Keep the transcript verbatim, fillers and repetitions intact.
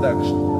production.